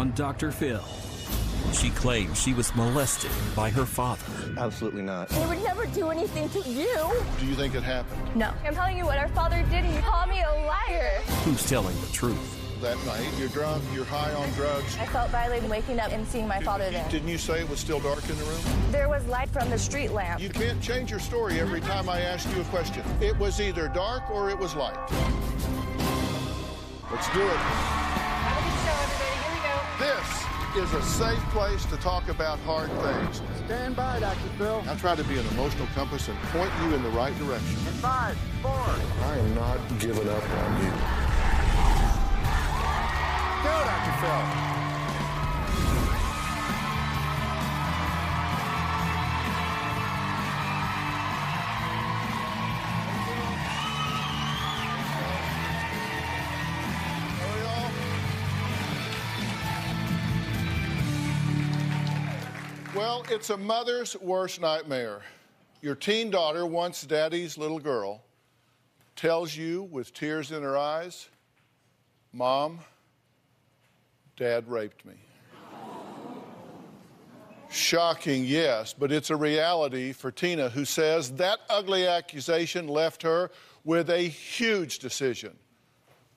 on Dr. Phil. She claims she was molested by her father. Absolutely not. They would never do anything to you. Do you think it happened? No. I'm telling you what our father did. He called me a liar. Who's telling the truth? That night, you're drunk, you're high on drugs. I felt violated waking up and seeing my father there. Didn't you say it was still dark in the room? There was light from the street lamp. You can't change your story every time I ask you a question. It was either dark or it was light. Let's do it. Have a good show, everybody. Here we go. This is a safe place to talk about hard things. Stand by, Dr. Phil. I try to be an emotional compass and point you in the right direction. In 5, 4... I am not giving up on you. Go, Dr. Phil. Well, it's a mother's worst nightmare. Your teen daughter, once daddy's little girl, tells you with tears in her eyes, Mom, Dad raped me. Shocking, yes, but it's a reality for Tina, who says that ugly accusation left her with a huge decision.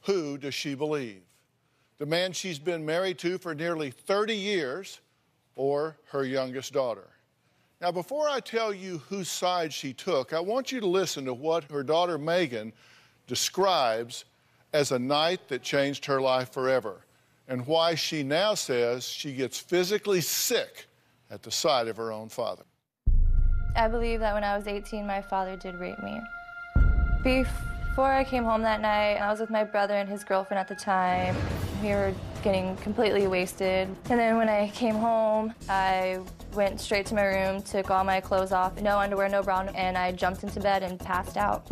Who does she believe? The man she's been married to for nearly 30 years or her youngest daughter? Now, before I tell you whose side she took, I want you to listen to what her daughter Megan describes as a night that changed her life forever, and why she now says she gets physically sick at the sight of her own father. I believe that when I was 18, my father did rape me. Before I came home that night, I was with my brother and his girlfriend at the time. We were getting completely wasted. And then when I came home, I went straight to my room, took all my clothes off, no underwear, no bra, and I jumped into bed and passed out.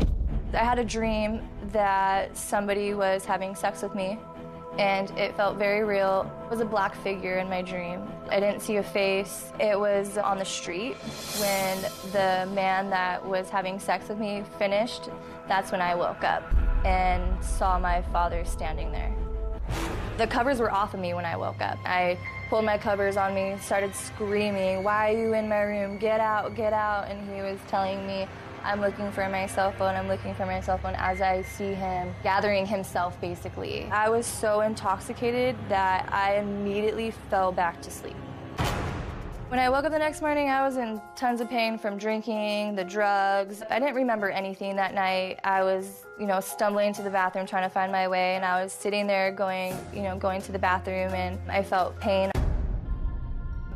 I had a dream that somebody was having sex with me, and it felt very real. It was a black figure in my dream. I didn't see a face. It was on the street. When the man that was having sex with me finished, that's when I woke up and saw my father standing there. The covers were off of me when I woke up. I pulled my covers on me, started screaming, "Why are you in my room? Get out, get out." And he was telling me, "I'm looking for my cell phone, I'm looking for my cell phone," as I see him gathering himself, basically. I was so intoxicated that I immediately fell back to sleep. When I woke up the next morning, I was in tons of pain from drinking, the drugs. I didn't remember anything that night. I was, stumbling to the bathroom, trying to find my way, and I was sitting there going to the bathroom, and I felt pain.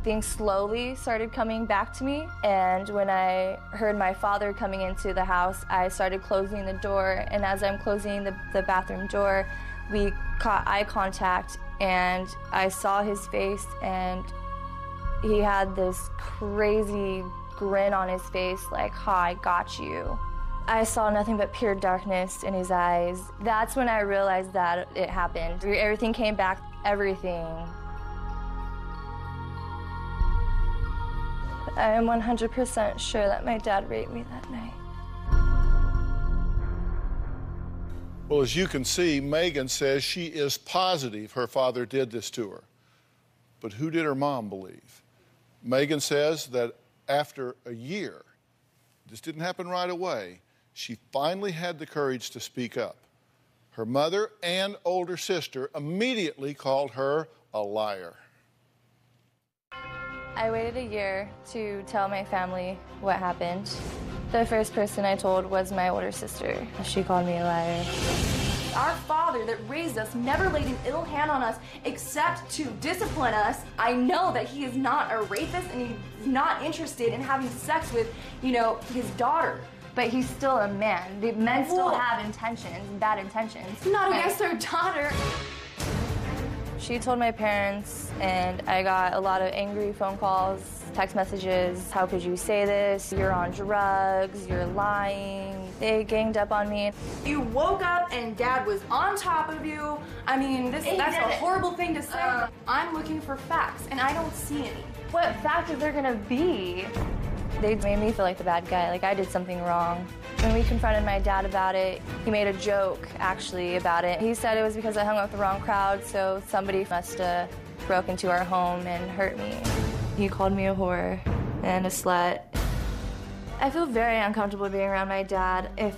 Things slowly started coming back to me, and when I heard my father coming into the house, I started closing the door, and as I'm closing the bathroom door, we caught eye contact, and I saw his face, and he had this crazy grin on his face, like, "Ha, I got you." I saw nothing but pure darkness in his eyes. That's when I realized that it happened. Everything came back, everything. I am 100% sure that my dad raped me that night. Well, as you can see, Megan says she is positive her father did this to her. But who did her mom believe? Megan says that after a year, this didn't happen right away, she finally had the courage to speak up. Her mother and older sister immediately called her a liar. I waited a year to tell my family what happened. The first person I told was my older sister. She called me a liar. Our father that raised us never laid an ill hand on us except to discipline us. I know that he is not a rapist and he's not interested in having sex with, his daughter. But he's still a man. The men still have intentions, bad intentions. Not against their daughter. She told my parents, and I got a lot of angry phone calls, text messages. "How could you say this? You're on drugs. You're lying." They ganged up on me. You woke up and Dad was on top of you. I mean, that's a horrible thing to say. I'm looking for facts, and I don't see any. What fact is there gonna be? They made me feel like the bad guy, like I did something wrong. When we confronted my dad about it, he made a joke, actually, about it. He said it was because I hung out with the wrong crowd, so somebody must have broke into our home and hurt me. He called me a whore and a slut. I feel very uncomfortable being around my dad. If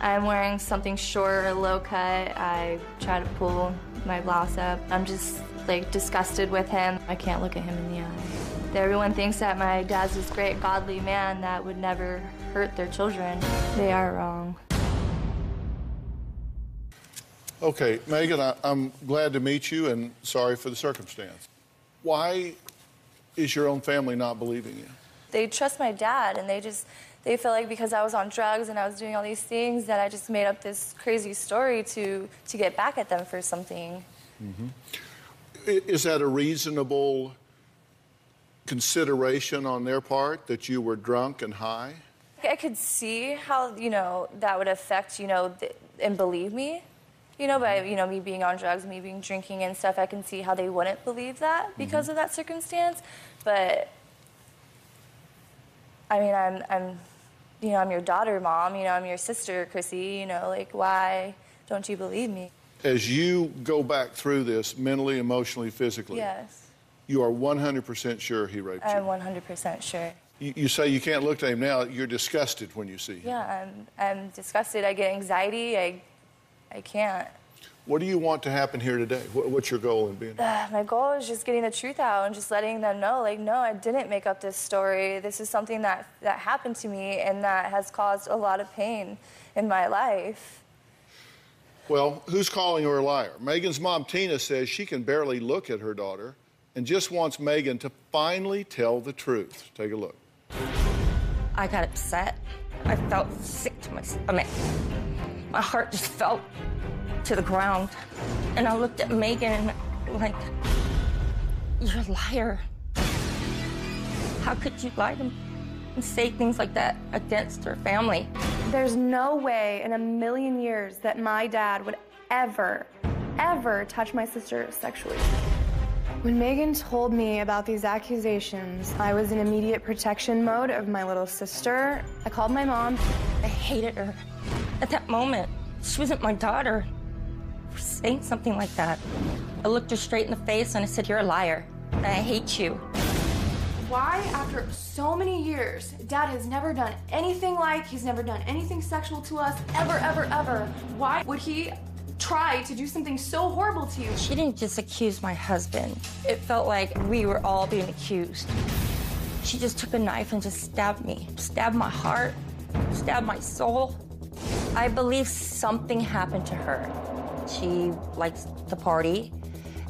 I'm wearing something short or low cut, I try to pull my blouse up. I'm just like disgusted with him. I can't look at him in the eye. Everyone thinks that my dad's this great godly man that would never hurt their children. They are wrong. Okay, Megan, I'm glad to meet you and sorry for the circumstance. Why is your own family not believing you? They trust my dad, and they feel like because I was on drugs and I was doing all these things that I just made up this crazy story to get back at them for something. Mm-hmm. Is that a reasonable consideration on their part, that you were drunk and high? I could see how, you know, that would affect, you know, and believe me. You know, by, you know, me being on drugs, me being drinking and stuff, I can see how they wouldn't believe that because of that circumstance. But, I mean, you know, I'm your daughter, Mom. You know, I'm your sister, Chrissy. You know, like, why don't you believe me? As you go back through this, mentally, emotionally, physically, yes, you are 100% sure he raped you? I'm 100% sure. You say you can't look at him now. You're disgusted when you see him. Yeah, I'm disgusted. I get anxiety. I can't. What do you want to happen here today? What's your goal in being here? My goal is just getting the truth out and just letting them know, like, no, I didn't make up this story. This is something that happened to me and that has caused a lot of pain in my life. Well, who's calling her a liar? Megan's mom, Tina, says she can barely look at her daughter and just wants Megan to finally tell the truth. Take a look. I got upset. I felt sick to my stomach. My heart just fell to the ground. And I looked at Megan like, you're a liar. How could you lie to me and say things like that against her family? There's no way in a million years that my dad would ever, ever touch my sister sexually. When Megan told me about these accusations, I was in immediate protection mode of my little sister. I called my mom. I hated her. At that moment, she wasn't my daughter. For saying something like that, I looked her straight in the face and I said, "You're a liar. And I hate you." Why, after so many years, Dad has never done anything like, he's never done anything sexual to us, ever, ever, ever. Why would he try to do something so horrible to you? She didn't just accuse my husband. It felt like we were all being accused. She just took a knife and just stabbed me, stabbed my heart, stabbed my soul. I believe something happened to her. She likes to party,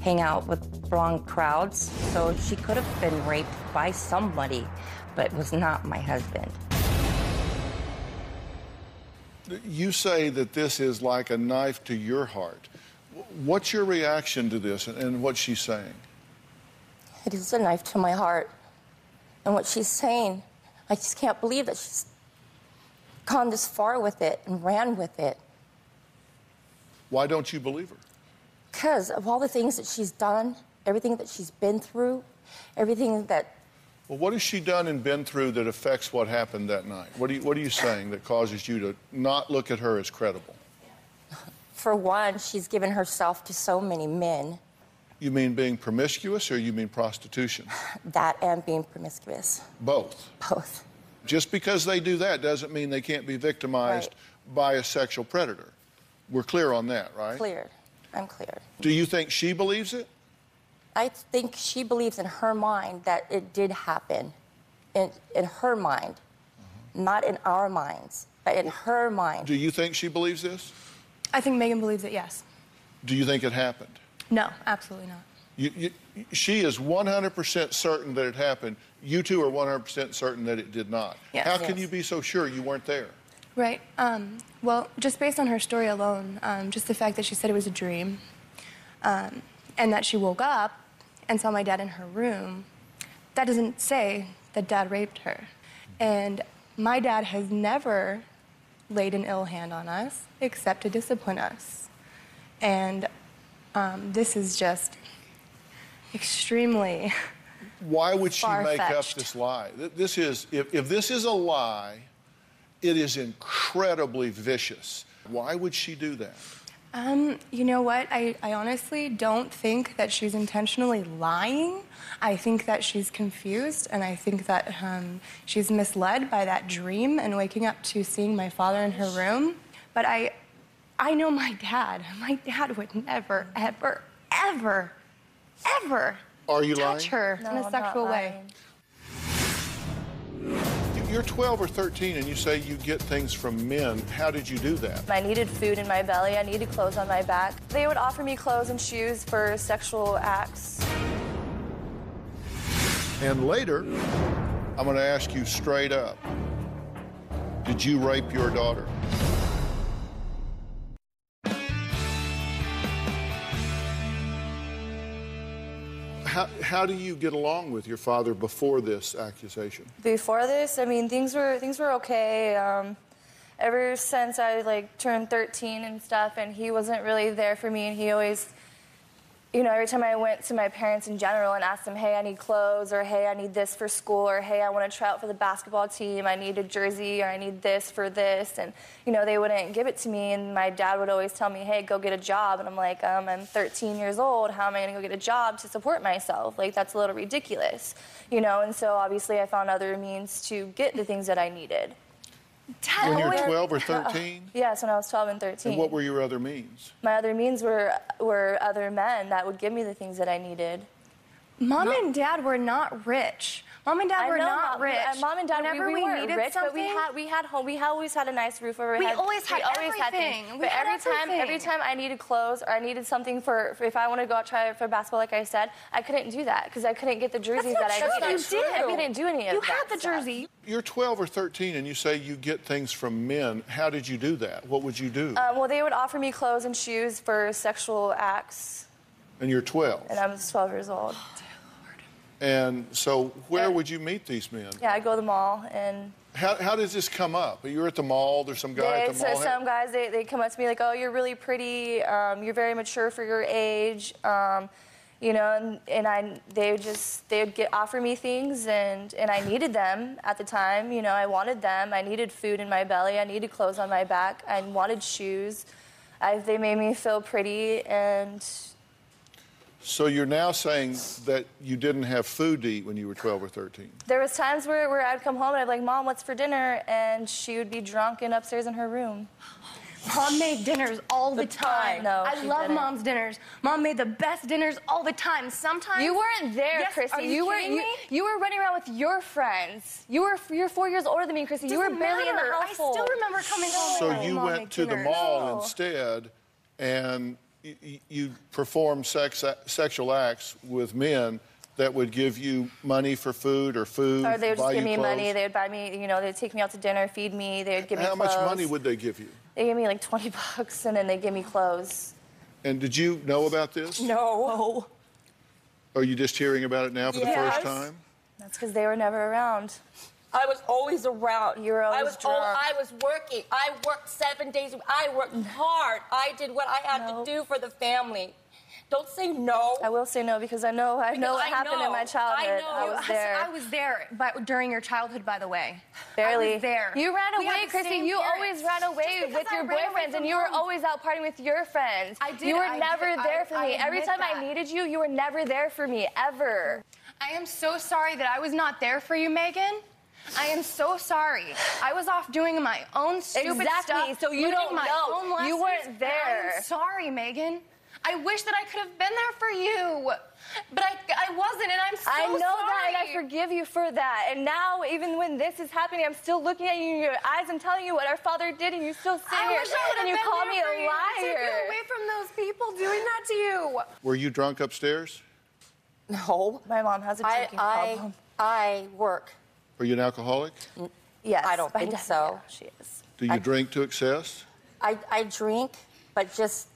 hang out with wrong crowds, so she could have been raped by somebody, but it was not my husband. You say that this is like a knife to your heart. What's your reaction to this and what she's saying? It is a knife to my heart. And what she's saying, I just can't believe that she's gone this far with it and ran with it. Why don't you believe her? Because of all the things that she's done, everything that she's been through, everything that... Well, what has she done and been through that affects what happened that night? What are you saying that causes you to not look at her as credible? For one, she's given herself to so many men. You mean being promiscuous or you mean prostitution? That and being promiscuous. Both? Both. Just because they do that doesn't mean they can't be victimized by a sexual predator. We're clear on that, right? Clear. I'm clear. Do you think she believes it? I think she believes in her mind that it did happen. In her mind. Not in our minds, but in her mind. Do you think she believes this? I think Megan believes it, yes. Do you think it happened? No, absolutely not. She is 100% certain that it happened. You two are 100% certain that it did not. Yes. How can you be so sure you weren't there? Right. Well, just based on her story alone, just the fact that she said it was a dream, and that she woke up and saw my dad in her room, that doesn't say that Dad raped her. And my dad has never laid an ill hand on us except to discipline us. And this is just... extremely. Why would she make up this lie? This is, if this is a lie, it is incredibly vicious. Why would she do that? You know what? I honestly don't think that she's intentionally lying. I think that she's confused, and I think that she's misled by that dream and waking up to seeing my father in her room. But I know my dad. My dad would never, ever, ever, ever touch her in a sexual way. You're 12 or 13 and you say you get things from men. How did you do that? I needed food in my belly. I needed clothes on my back. They would offer me clothes and shoes for sexual acts. And later, I'm going to ask you straight up, did you rape your daughter? How do you get along with your father before this accusation? Before this, I mean, things were okay. Ever since I turned 13 and stuff, and he wasn't really there for me, and he always, every time I went to my parents in general and asked them, hey, I need clothes, or hey, I need this for school, or hey, I want to try out for the basketball team, I need a jersey, or I need this for this, and they wouldn't give it to me, and my dad would always tell me, hey, go get a job, and I'm like, I'm 13 years old, how am I going to go get a job to support myself? Like, that's a little ridiculous, and so obviously I found other means to get the things that I needed. When you were 12 or 13? Yes, when I was 12 and 13. And what were your other means? My other means were other men that would give me the things that I needed. Mom and Dad were not rich. Mom and Dad were not rich. Mom and Dad, we weren't rich, but we had home. We always had a nice roof over our head. We always had everything. But every time I needed clothes or I needed something for if I want to go out try for basketball, like I said, I couldn't do that because I couldn't get the jerseys that I needed. I couldn't do any of that. You had the jersey. You're 12 or 13, and you say you get things from men. How did you do that? What would you do? Well, they would offer me clothes and shoes for sexual acts. And you're 12. And I was 12 years old. And so where would you meet these men? Yeah, I go to the mall and... How does this come up? You're at the mall, there's some guy at the mall. Some guys, they come up to me like, oh, you're really pretty, you're very mature for your age, they would offer me things, and I needed them at the time, I wanted them, I needed food in my belly, I needed clothes on my back, I wanted shoes, they made me feel pretty, and... So you're now saying that you didn't have food to eat when you were 12 or 13? There was times where I'd come home and I'd be like, Mom, what's for dinner? And she would be drunk and upstairs in her room. Mom made dinners all the time. No, I love Mom's dinners. Mom made the best dinners all the time. Sometimes you weren't there, Chrissy. Are you kidding me? You were running around with your friends. You're 4 years older than me, Chrissy. You were barely in the household. I still remember coming home. So you went to the mall instead, and you perform sexual acts with men that would give you money for food or food. Or they would just give me money. They would buy me, they'd take me out to dinner, feed me. They would give me clothes. How much money would they give you? They gave me like 20 bucks, and then they give me clothes. And did you know about this? No. Are you just hearing about it now for the first time? That's because they were never around. I was always around. You were always I was working. I worked 7 days. I worked hard. I did what I had to do for the family. Don't say no. I will say no because I know what happened in my childhood. I know. I was there during your childhood, by the way. Barely. I was there. You ran away, Chrissy. You always ran away with your boyfriends, and you were always out partying with your friends. I did. You were never there for me. Every time I needed you, you were never there for me, ever. I am so sorry that I was not there for you, Megan. I am so sorry. I was off doing my own stupid stuff. So you don't know. You weren't there. I'm sorry, Megan. I wish that I could have been there for you. But I wasn't, and I'm so sorry. I know that, and I forgive you for that. And now, even when this is happening, I'm still looking at you in your eyes. I'm telling you what our father did, and you still sit here, and you call me a liar. Take you away from those people doing that to you. Were you drunk upstairs? No. My mom has a drinking problem. I work. Are you an alcoholic? Yes. I don't think so. Yeah, she is. Do you drink to excess? I drink, but just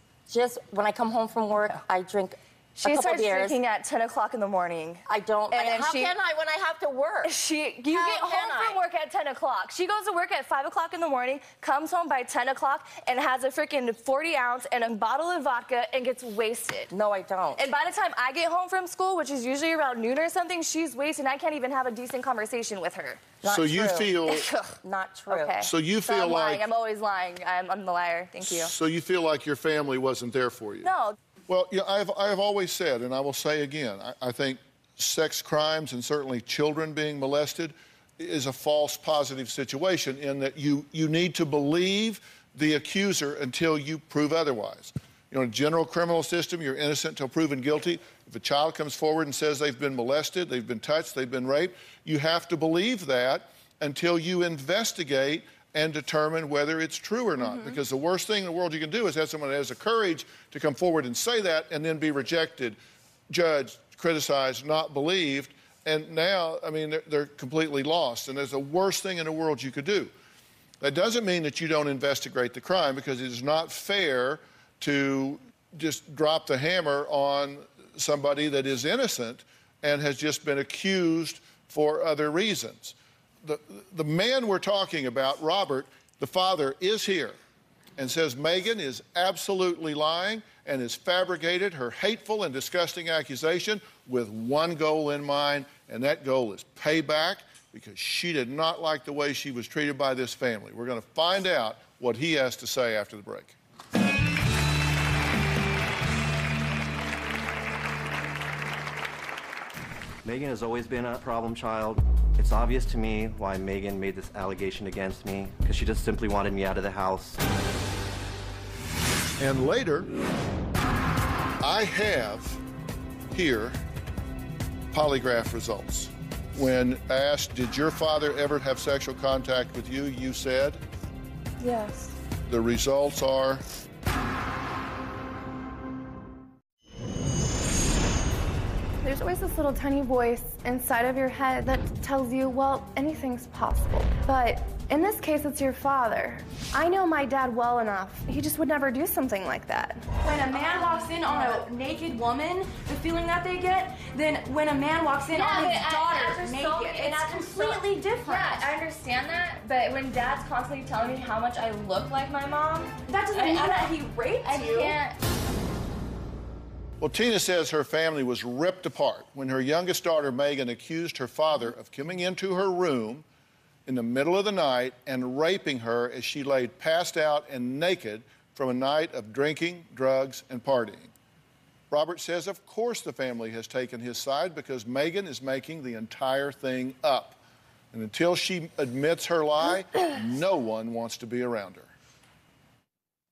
when I come home from work, I drink She starts drinking at 10 o'clock in the morning. I don't. And how can I when I have to work? You get home from work at 10 o'clock. She goes to work at 5 o'clock in the morning, comes home by 10 o'clock, and has a freaking 40-ounce and a bottle of vodka and gets wasted. No, I don't. And by the time I get home from school, which is usually around noon or something, she's wasted. I can't even have a decent conversation with her. Not so true. You feel... Not true. Okay. So you feel I'm like... Lying. I'm always lying. I'm the liar. Thank you. So you feel like your family wasn't there for you? No. Well, you know, I've always said, and I will say again, I think sex crimes and certainly children being molested is a false positive situation in that you need to believe the accuser until you prove otherwise. You know, in a general criminal system, you're innocent until proven guilty. If a child comes forward and says they've been molested, they've been touched, they've been raped, you have to believe that until you investigate and determine whether it's true or not. Mm-hmm. Because the worst thing in the world you can do is have someone that has the courage to come forward and say that and then be rejected, judged, criticized, not believed. And now, I mean, they're completely lost. And that's the worst thing in the world you could do. That doesn't mean that you don't investigate the crime, because it is not fair to just drop the hammer on somebody that is innocent and has just been accused for other reasons. The man we're talking about, Robert, the father, is here and says Megan is absolutely lying and has fabricated her hateful and disgusting accusation with one goal in mind, and that goal is payback, because she did not like the way she was treated by this family. We're going to find out what he has to say after the break. Megan has always been a problem child. It's obvious to me why Megan made this allegation against me, because she just simply wanted me out of the house. And later, I have here polygraph results. When asked, did your father ever have sexual contact with you, you said? Yes. The results are... There's always this little tiny voice inside of your head that tells you, well, anything's possible. But in this case, it's your father. I know my dad well enough. He just would never do something like that. When a man walks in on a naked woman, the feeling that they get, then when a man walks in on his daughter naked, it's completely different. Yeah, I understand that, but when dad's constantly telling me how much I look like my mom, that doesn't mean that he raped you. I can't. Well, Tina says her family was ripped apart when her youngest daughter, Megan, accused her father of coming into her room in the middle of the night and raping her as she laid passed out and naked from a night of drinking, drugs, and partying. Robert says, of course, the family has taken his side because Megan is making the entire thing up. And until she admits her lie, no one wants to be around her.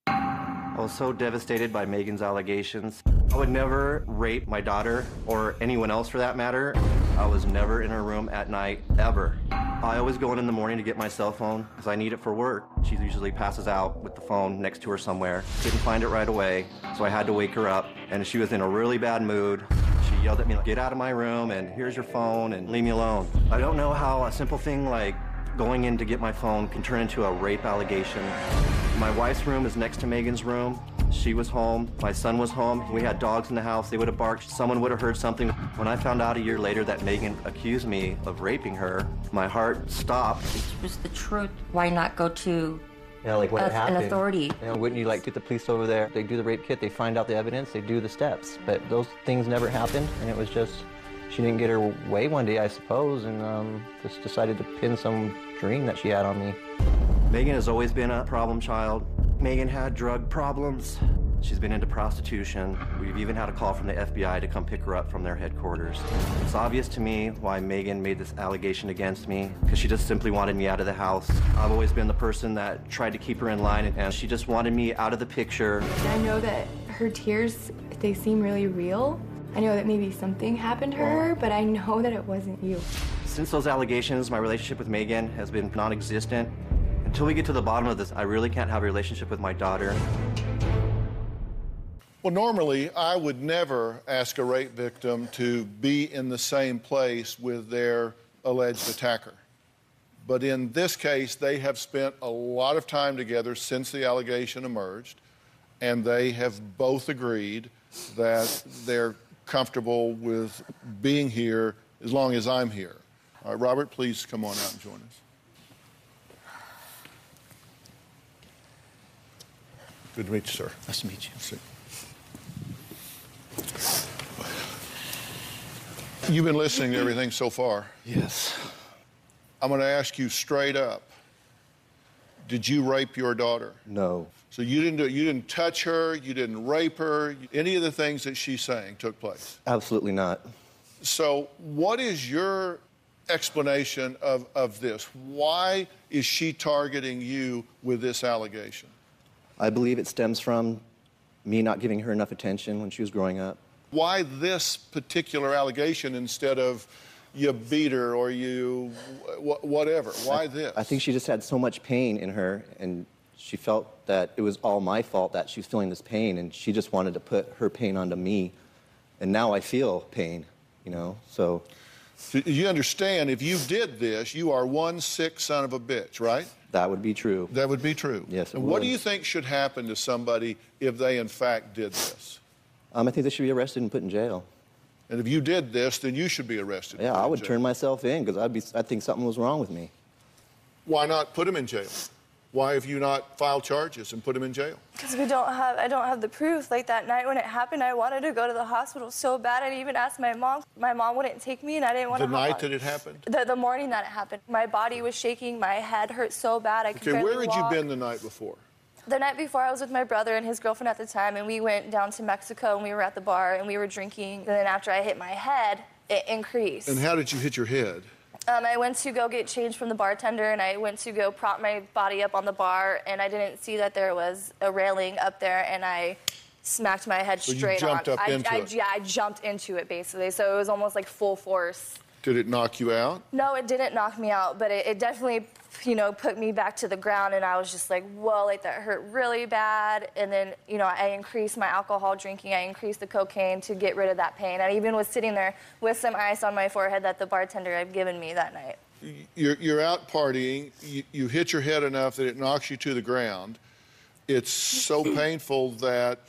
I was so devastated by Megan's allegations. I would never rape my daughter or anyone else for that matter. I was never in her room at night, ever. I always go in the morning to get my cell phone because I need it for work. She usually passes out with the phone next to her somewhere. Didn't find it right away, so I had to wake her up, and she was in a really bad mood. She yelled at me, like, get out of my room, and here's your phone, and leave me alone. I don't know how a simple thing like going in to get my phone can turn into a rape allegation. My wife's room is next to Megan's room. She was home, my son was home, we had dogs in the house, they would have barked, someone would have heard something. When I found out a year later that Megan accused me of raping her, my heart stopped. It was the truth. Why not go to an authority? You know, wouldn't you like to get the police over there? They do the rape kit, they find out the evidence, they do the steps. But those things never happened, and it was just, she didn't get her way one day, I suppose, and just decided to pin some dream that she had on me. Megan has always been a problem child. Megan had drug problems. She's been into prostitution. We've even had a call from the FBI to come pick her up from their headquarters. It's obvious to me why Megan made this allegation against me, because she just simply wanted me out of the house. I've always been the person that tried to keep her in line, and she just wanted me out of the picture. I know that her tears, they seem really real. I know that maybe something happened to her, but I know that it wasn't you. Since those allegations, my relationship with Megan has been non-existent. Until we get to the bottom of this, I really can't have a relationship with my daughter. Well, normally, I would never ask a rape victim to be in the same place with their alleged attacker. But in this case, they have spent a lot of time together since the allegation emerged, and they have both agreed that their comfortable with being here as long as I'm here. All right, Robert, please come on out and join us. Good to meet you, sir. Nice to meet you. You've been listening to everything so far. Yes. I'm going to ask you straight up. Did you rape your daughter? No. So you didn't do it. You didn't touch her. You didn't rape her. Any of the things that she's saying took place? Absolutely not. So what is your explanation of this? Why is she targeting you with this allegation? I believe it stems from me not giving her enough attention when she was growing up. Why this particular allegation instead of you beat her or you whatever? Why this? I think she just had so much pain in her, and she felt that it was all my fault that she was feeling this pain, and she just wanted to put her pain onto me. And now I feel pain, you know, so. You understand, if you did this, you are one sick son of a bitch, right? That would be true. That would be true. Yes, and what do you think should happen to somebody if they, in fact, did this? I think they should be arrested and put in jail. And if you did this, then you should be arrested. Yeah, I would turn myself in because I think something was wrong with me. Why not put him in jail? Why have you not filed charges and put him in jail? Because I don't have the proof. Like that night when it happened, I wanted to go to the hospital so bad. I even asked my mom. My mom wouldn't take me, and I didn't want to. The night that it happened? The morning that it happened. My body was shaking. My head hurt so bad I could barely walk. Okay, where had you been the night before? The night before, I was with my brother and his girlfriend at the time, and we went down to Mexico, and we were at the bar, and we were drinking. And then after I hit my head, it increased. And how did you hit your head? I went to go get change from the bartender, and I went to go prop my body up on the bar, and I didn't see that there was a railing up there, and I smacked my head straight on. You jumped up into it? Yeah, I jumped into it, basically, so it was almost like full force. Did it knock you out? No, it didn't knock me out, but it definitely, you know, put me back to the ground, and I was just like, whoa, like, that hurt really bad, and then, you know, I increased my alcohol drinking, I increased the cocaine to get rid of that pain. I even was sitting there with some ice on my forehead that the bartender had given me that night. You're out partying, you hit your head enough that it knocks you to the ground. It's so painful that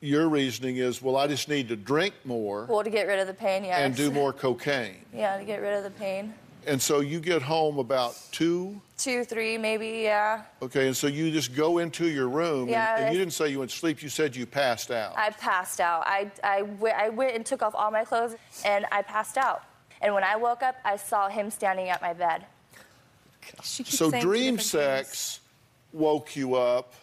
your reasoning is, well, I just need to drink more. Well, to get rid of the pain, yeah. And do more cocaine. Yeah, to get rid of the pain. And so you get home about 2? 2, 3, maybe, yeah. Okay, and so you just go into your room, yeah, and you didn't say you went to sleep, you said you passed out. I passed out. I went and took off all my clothes, and I passed out. And when I woke up, I saw him standing at my bed. She keeps saying dream sex woke you up.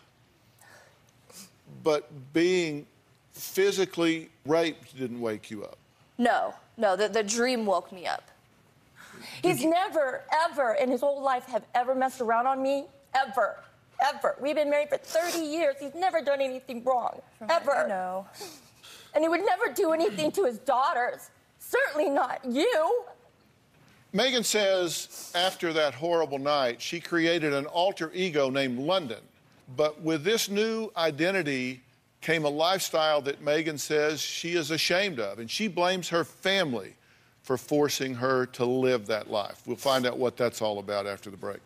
But being physically raped didn't wake you up. No, the dream woke me up. He's never, ever in his whole life have ever messed around on me, ever, ever. We've been married for 30 years. He's never done anything wrong, ever. No. And he would never do anything to his daughters. Certainly not you. Megan says after that horrible night, she created an alter ego named London. But with this new identity came a lifestyle that Megan says she is ashamed of, and she blames her family for forcing her to live that life. We'll find out what that's all about after the break.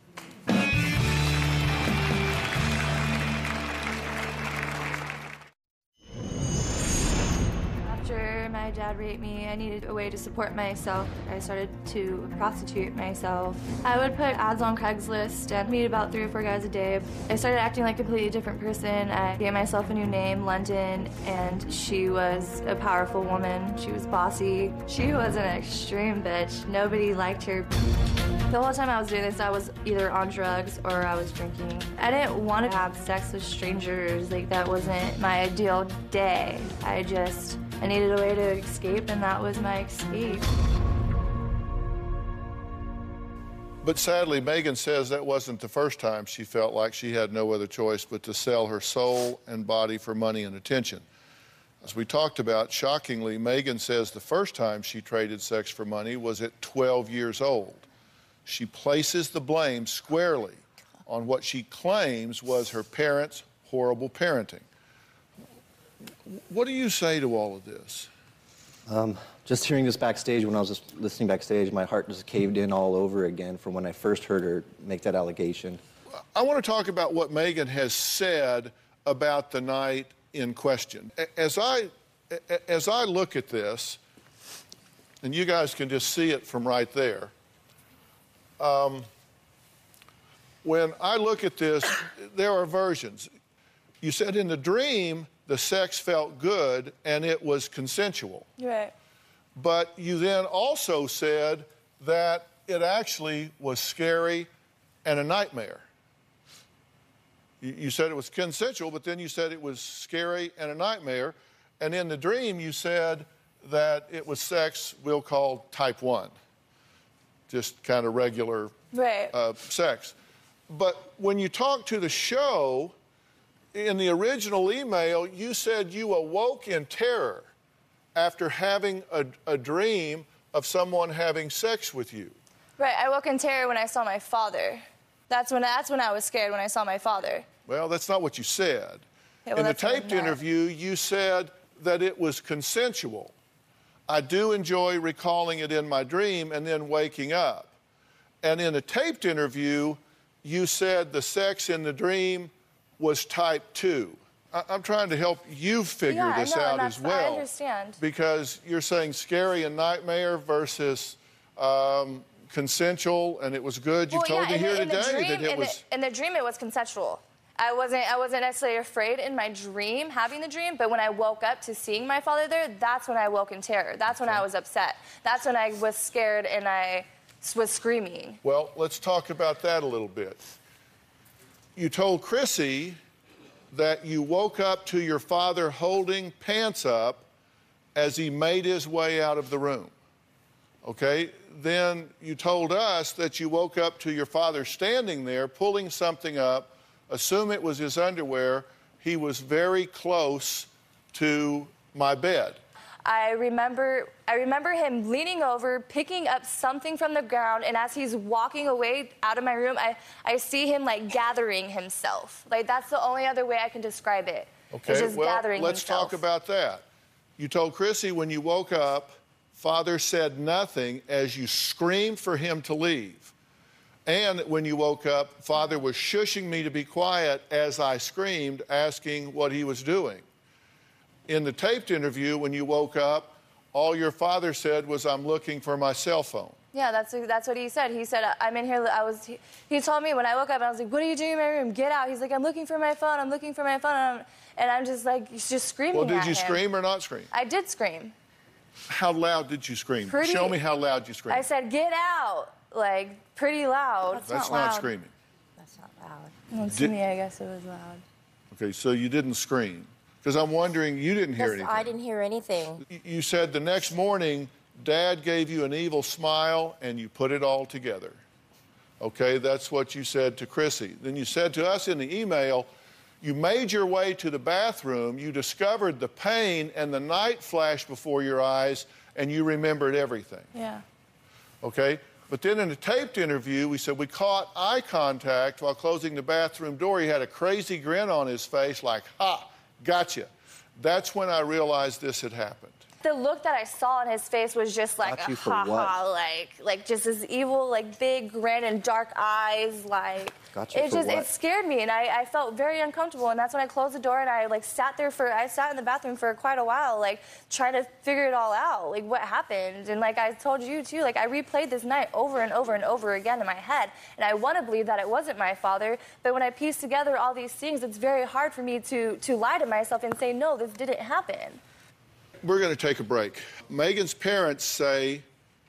After my dad raped me, I needed a way to support myself. I started to prostitute myself. I would put ads on Craigslist and meet about 3 or 4 guys a day. I started acting like a completely different person. I gave myself a new name, London, and she was a powerful woman. She was bossy. She was an extreme bitch. Nobody liked her. The whole time I was doing this, I was either on drugs or I was drinking. I didn't want to have sex with strangers. Like, that wasn't my ideal day. I needed a way to escape, and that was my escape. But sadly, Megan says that wasn't the first time she felt like she had no other choice but to sell her soul and body for money and attention. As we talked about, shockingly, Megan says the first time she traded sex for money was at 12 years old. She places the blame squarely on what she claims was her parents' horrible parenting. What do you say to all of this? Just hearing this backstage, when I was just listening backstage, my heart just caved in all over again from when I first heard her make that allegation. I want to talk about what Megan has said about the night in question. As I as I look at this, and you guys can just see it from right there, when I look at this, there are versions. You said in the dream, the sex felt good and it was consensual. Right. But you then also said that it actually was scary and a nightmare. You said it was consensual, but then you said it was scary and a nightmare. And in the dream, you said that it was sex we'll call type 1, just kind of regular sex. But when you talk to the show, in the original email, you said you awoke in terror after having a dream of someone having sex with you. Right, I woke in terror when I saw my father. That's when I was scared, when I saw my father. Well, that's not what you said. Yeah, well, in the taped interview, you said that it was consensual. I do enjoy recalling it in my dream and then waking up. And in a taped interview, you said the sex in the dream was type 2. I'm trying to help you figure this out as well. I understand. Because you're saying scary and nightmare versus consensual, and it was good. Well, you told me here today that it was... In the dream, it was consensual. I wasn't necessarily afraid in my dream, having the dream, but when I woke up to seeing my father there, that's when I woke in terror. That's when I was upset. That's when I was scared and I was screaming. Well, let's talk about that a little bit. You told Chrissy that you woke up to your father holding pants up as he made his way out of the room, okay? Then you told us that you woke up to your father standing there, pulling something up, assume it was his underwear. He was very close to my bed. I remember him leaning over, picking up something from the ground, and as he's walking away out of my room, I see him, like, gathering himself. Like, that's the only other way I can describe it. Okay, it's just gathering himself. Let's talk about that. You told Chrissy when you woke up, Father said nothing as you screamed for him to leave. And when you woke up, Father was shushing me to be quiet as I screamed, asking what he was doing. In the taped interview, when you woke up, all your father said was, I'm looking for my cell phone. Yeah, that's what he said. He said, I'm in here, he told me when I woke up, and I was like, what are you doing in my room? Get out. He's like, I'm looking for my phone, I'm looking for my phone. And I'm just like, he's just screaming at him. Well, did you scream or not scream? I did scream. How loud did you scream? Show me how loud you screamed. I said, get out. Like, pretty loud. That's not screaming. That's not loud. Well, to me, I guess it was loud. Okay, so you didn't scream. Because I'm wondering, you didn't hear anything. I didn't hear anything. You said the next morning, Dad gave you an evil smile, and you put it all together. Okay, that's what you said to Chrissy. Then you said to us in the email, you made your way to the bathroom, you discovered the pain, and the night flashed before your eyes, and you remembered everything. Yeah. Okay? But then in a taped interview, we said we caught eye contact while closing the bathroom door. He had a crazy grin on his face like, ha, gotcha. That's when I realized this had happened. The look that I saw on his face was just like a ha-ha, like just this evil, like big grin and dark eyes, like... Gotcha. It just, it scared me, and I felt very uncomfortable, and that's when I closed the door, and I, like, sat there for, I sat in the bathroom for quite a while, like, trying to figure it all out, like, what happened, and like I told you, too, like, I replayed this night over and over and over again in my head, and I want to believe that it wasn't my father, but when I piece together all these things, it's very hard for me to lie to myself and say, no, this didn't happen. We're going to take a break. Megan's parents say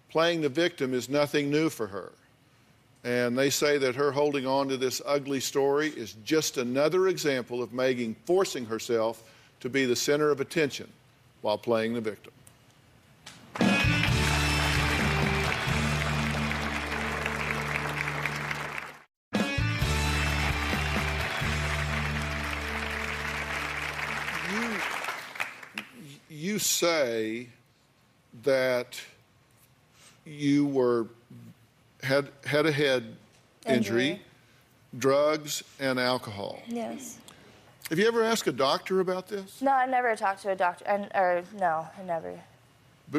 playing the victim is nothing new for her. And they say that her holding on to this ugly story is just another example of Megan forcing herself to be the center of attention while playing the victim. You say that you were... had a head injury, drugs, and alcohol. Yes. Have you ever asked a doctor about this? No, I never talked to a doctor. I never.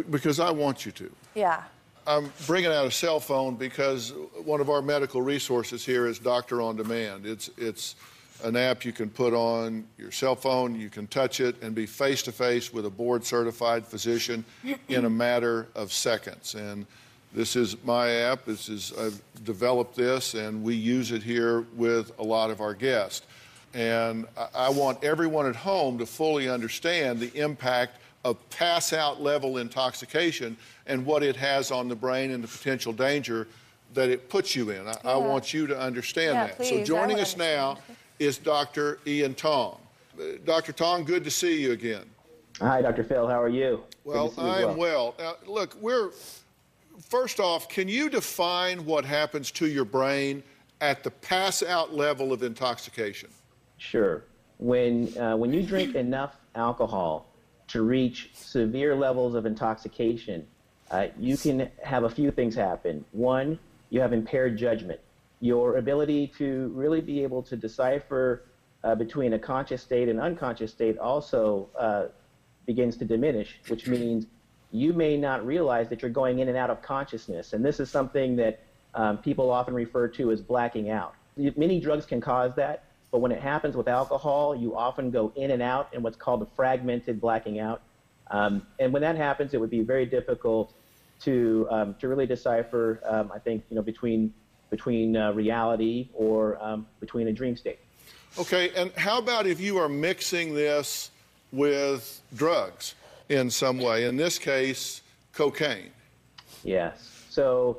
Because I want you to. Yeah. I'm bringing out a cell phone because one of our medical resources here is Doctor on Demand. It's an app you can put on your cell phone, you can touch it and be face-to-face with a board-certified physician in a matter of seconds. And this is my app. I've developed this, and we use it here with a lot of our guests. And I want everyone at home to fully understand the impact of pass-out level intoxication and what it has on the brain and the potential danger that it puts you in. I want you to understand that. Please, so joining us now is Dr. Ian Tong. Dr. Tong, good to see you again. Hi, Dr. Phil. How are you? Well, I am well. Now, look, first off, can you define what happens to your brain at the pass-out level of intoxication? Sure. When you drink enough alcohol to reach severe levels of intoxication, you can have a few things happen. One, you have impaired judgment. Your ability to really be able to decipher between a conscious state and unconscious state also begins to diminish, which means you may not realize that you're going in and out of consciousness. And this is something that people often refer to as blacking out. Many drugs can cause that, but when it happens with alcohol, you often go in and out in what's called a fragmented blacking out. And when that happens, it would be very difficult to really decipher, I think, between reality or between a dream state. Okay, and how about if you are mixing this with drugs in some way, in this case, cocaine? Yes, so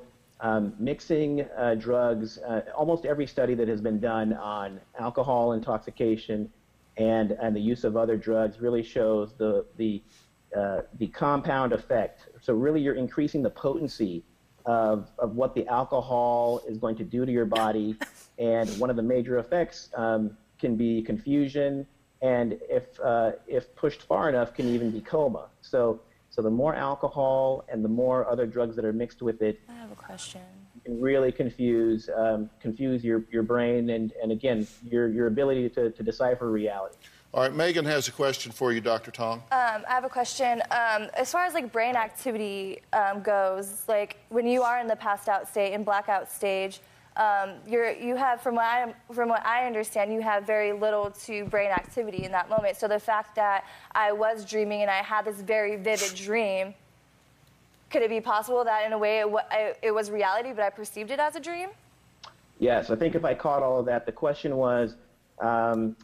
mixing drugs, almost every study that has been done on alcohol intoxication and the use of other drugs really shows the compound effect. So really you're increasing the potency of what the alcohol is going to do to your body, and one of the major effects can be confusion, and if pushed far enough can even be coma. So the more alcohol and the more other drugs that are mixed with it, I have a question, can really confuse your brain and again your ability to decipher reality. All right, Megan has a question for you, Dr. Tong. I have a question. As far as like brain activity goes, like when you are in the passed out state, in blackout stage, from what I understand, you have very little to brain activity in that moment. So the fact that I was dreaming and I had this very vivid dream, could it be possible that in a way it was reality, but I perceived it as a dream? Yes, I think if I caught all of that, the question was, can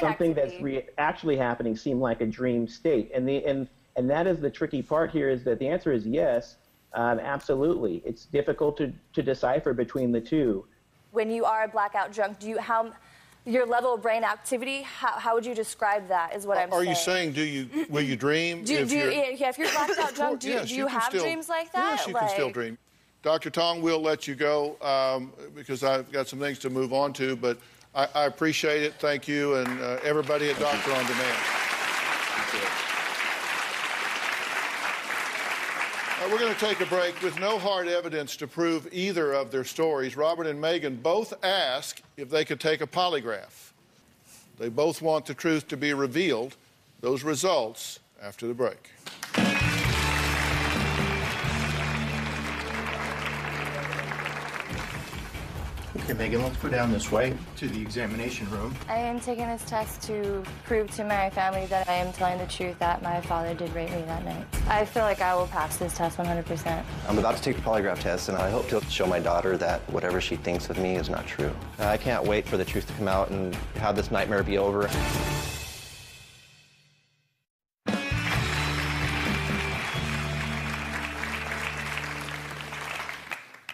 something that's actually happening seem like a dream state? And that is the tricky part here, is that the answer is yes, absolutely. It's difficult to decipher between the two. When you are blackout drunk, your level of brain activity, how would you describe that is what I'm saying. Are you saying, will you dream? If you're blacked out drunk, do you have dreams like that? Yes, you can still dream. Dr. Tong, we'll let you go because I've got some things to move on to, but I appreciate it. Thank you, and everybody at Doctor on Demand. We're going to take a break. With no hard evidence to prove either of their stories, Robert and Megan both ask if they could take a polygraph. They both want the truth to be revealed. Those results after the break. Okay, Megan, let's go down this way to the examination room. I am taking this test to prove to my family that I am telling the truth, that my father did rape me that night. I feel like I will pass this test 100%. I'm about to take the polygraph test, and I hope to show my daughter that whatever she thinks of me is not true. I can't wait for the truth to come out and have this nightmare be over.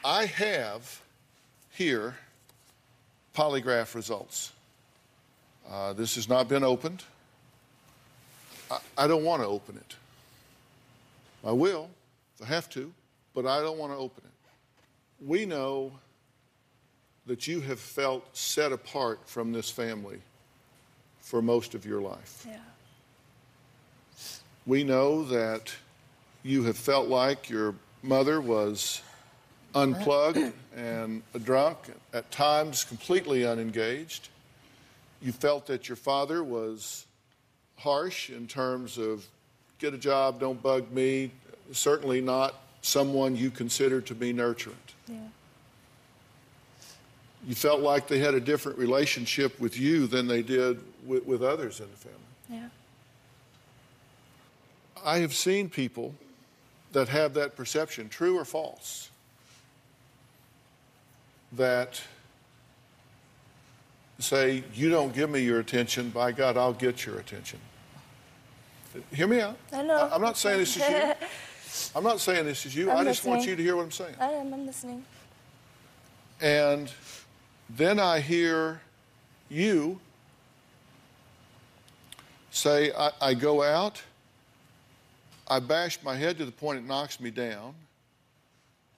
I have here polygraph results. This has not been opened. I don't want to open it. I will if I have to, but I don't want to open it. We know that you have felt set apart from this family for most of your life. Yeah. We know that you have felt like your mother was unplugged and drunk, at times completely unengaged. You felt that your father was harsh in terms of get a job, don't bug me, certainly not someone you consider to be nurturant. Yeah. you felt like they had a different relationship with you than they did with others in the family. Yeah. I have seen people that have that perception, true or false, that say, you don't give me your attention, by God, I'll get your attention. Hear me out. I know. I'm not saying this is you. I'm not saying this is you. I just want you to hear what I'm saying. I am. I'm listening. And then I hear you say, I go out, I bash my head to the point it knocks me down.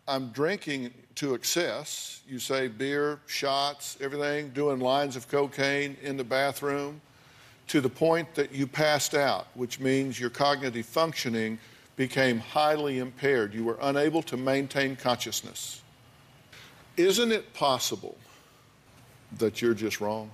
I'm drinking to excess. You say beer, shots, everything, doing lines of cocaine in the bathroom to the point that you passed out, which means your cognitive functioning became highly impaired. You were unable to maintain consciousness. Isn't it possible that you're just wrong?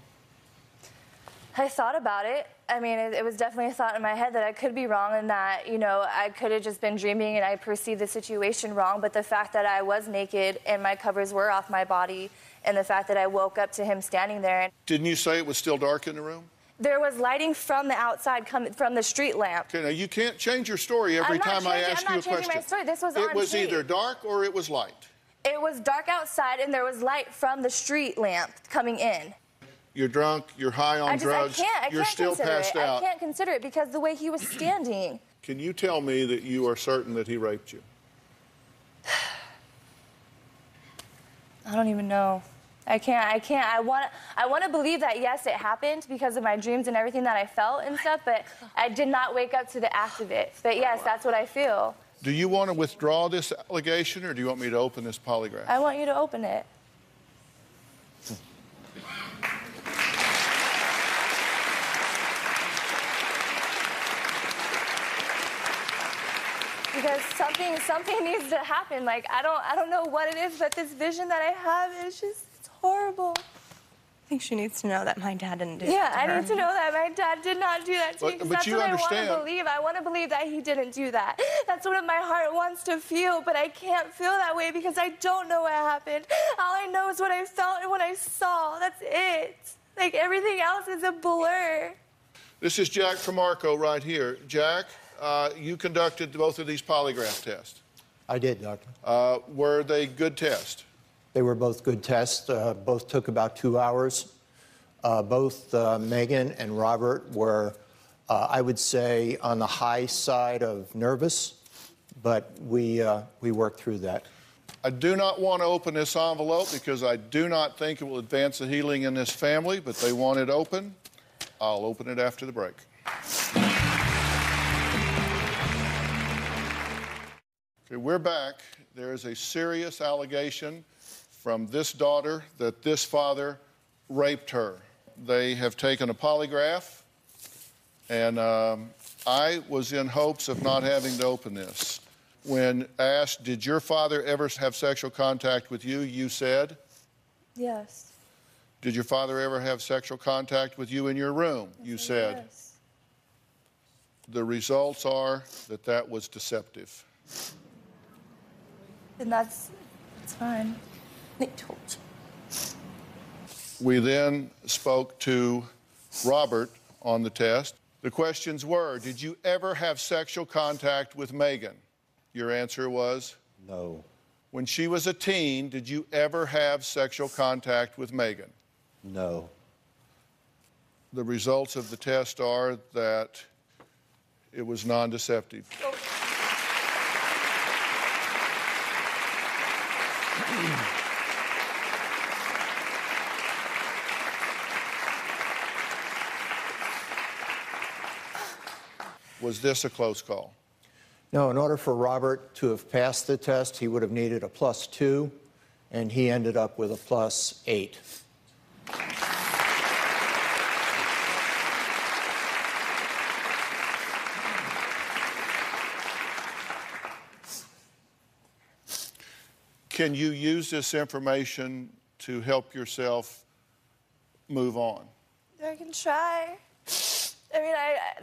I thought about it. I mean, it was definitely a thought in my head that I could be wrong and that, you know, I could have just been dreaming and I perceived the situation wrong, but the fact that I was naked and my covers were off my body and the fact that I woke up to him standing there. Didn't you say it was still dark in the room? There was lighting from the outside, from the street lamp. Okay, now you can't change your story every time I ask you a question. I'm not changing my story. This was on tape. It was either dark or it was light. It was dark outside and there was light from the street lamp coming in. You're drunk, you're high on drugs, you're still passed out. I can't consider it because the way he was standing. Can you tell me that you are certain that he raped you? I don't even know. I can't. I want to believe that, yes, it happened because of my dreams and everything that I felt and stuff, but I did not wake up to the act of it. But, yes, that's what I feel. Do you want to withdraw this allegation or do you want me to open this polygraph? I want you to open it. Because something needs to happen. Like, I don't know what it is, but this vision that I have is just, it's horrible. I think she needs to know that my dad didn't do that to her. I need to know that my dad did not do that to me, because that's what I want to believe. I want to believe that he didn't do that. That's what my heart wants to feel, but I can't feel that way because I don't know what happened. All I know is what I felt and what I saw. That's it. Like, everything else is a blur. This is Jack from Marco right here. Jack? You conducted both of these polygraph tests. I did, Doctor. Were they good tests? They were both good tests. Both took about 2 hours. Both Megan and Robert were, I would say, on the high side of nervous, but we worked through that. I do not want to open this envelope because I do not think it will advance the healing in this family, but they want it open. I'll open it after the break. Okay, we're back. There is a serious allegation from this daughter that this father raped her. They have taken a polygraph, and I was in hopes of not having to open this. When asked, did your father ever have sexual contact with you, you said? Yes. Did your father ever have sexual contact with you in your room? You said. Yes. The results are that that was deceptive. And that's fine. They told you. We then spoke to Robert on the test. The questions were, did you ever have sexual contact with Megan? Your answer was? No. When she was a teen, did you ever have sexual contact with Megan? No. The results of the test are that it was non-deceptive. Oh. Was this a close call? No, in order for Robert to have passed the test, he would have needed a +2, and he ended up with a +8. Can you use this information to help yourself move on? I can try. I mean,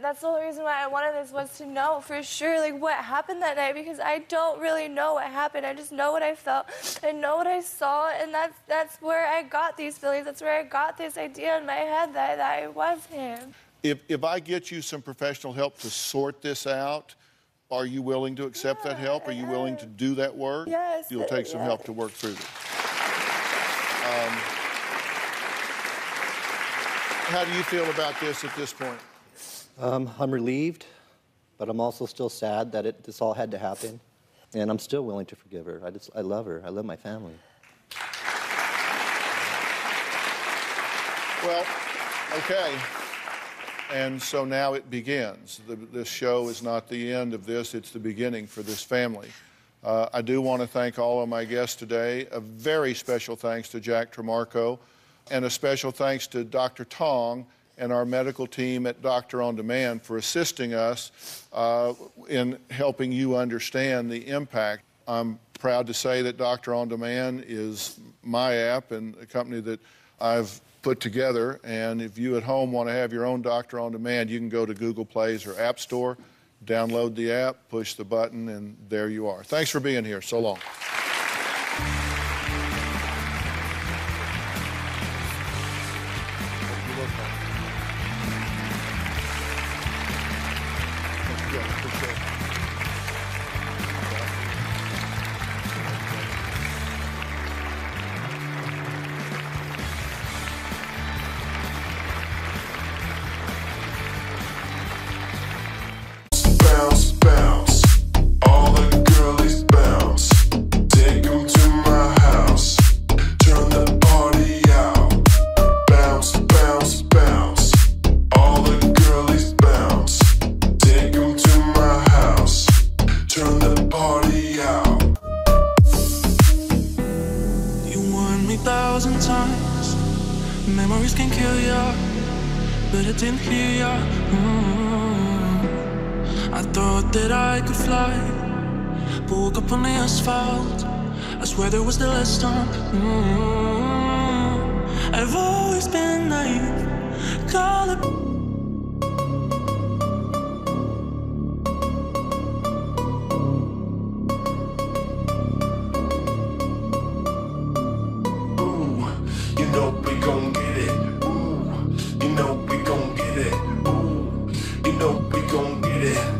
that's the whole reason why I wanted this, was to know for sure, like, what happened that night, because I don't really know what happened. I just know what I felt. I know what I saw, and that's where I got these feelings. That's where I got this idea in my head that it was him. If I get you some professional help to sort this out, are you willing to accept that help? Are you willing to do that work? Yes. You'll take some help to work through this. How do you feel about this at this point? I'm relieved, but I'm also still sad that this all had to happen. And I'm still willing to forgive her. I love her. I love my family. Well, okay. And so now it begins. This show is not the end of this. It's the beginning for this family. I do want to thank all of my guests today. A very special thanks to Jack Tremarco, and a special thanks to Dr. Tong and our medical team at Doctor on Demand for assisting us in helping you understand the impact. I'm proud to say that Doctor on Demand is my app and a company that I've put together, and if you at home want to have your own Doctor on Demand, you can go to Google Plays or App Store, download the app, push the button, and there you are. Thanks for being here. So long.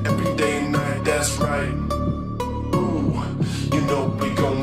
Every day and night, that's right. Ooh, you know we gon'